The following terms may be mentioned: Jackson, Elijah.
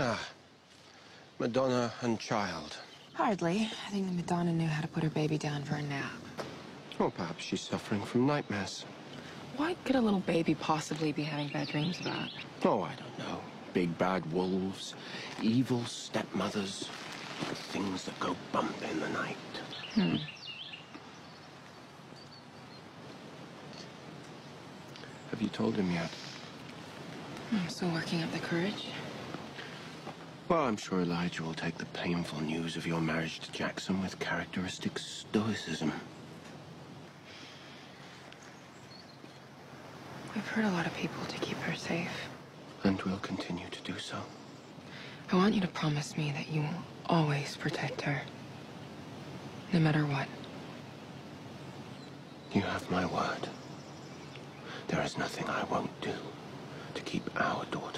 Ah, Madonna and child. Hardly. I think the Madonna knew how to put her baby down for a nap. Or perhaps she's suffering from nightmares. What could a little baby possibly be having bad dreams about? Oh, I don't know. Big bad wolves, evil stepmothers, the things that go bump in the night. Hmm. Have you told him yet? I'm still working up the courage. Well, I'm sure Elijah will take the painful news of your marriage to Jackson with characteristic stoicism. We've hurt a lot of people to keep her safe. And we'll continue to do so. I want you to promise me that you will always protect her. No matter what. You have my word. There is nothing I won't do to keep our daughter.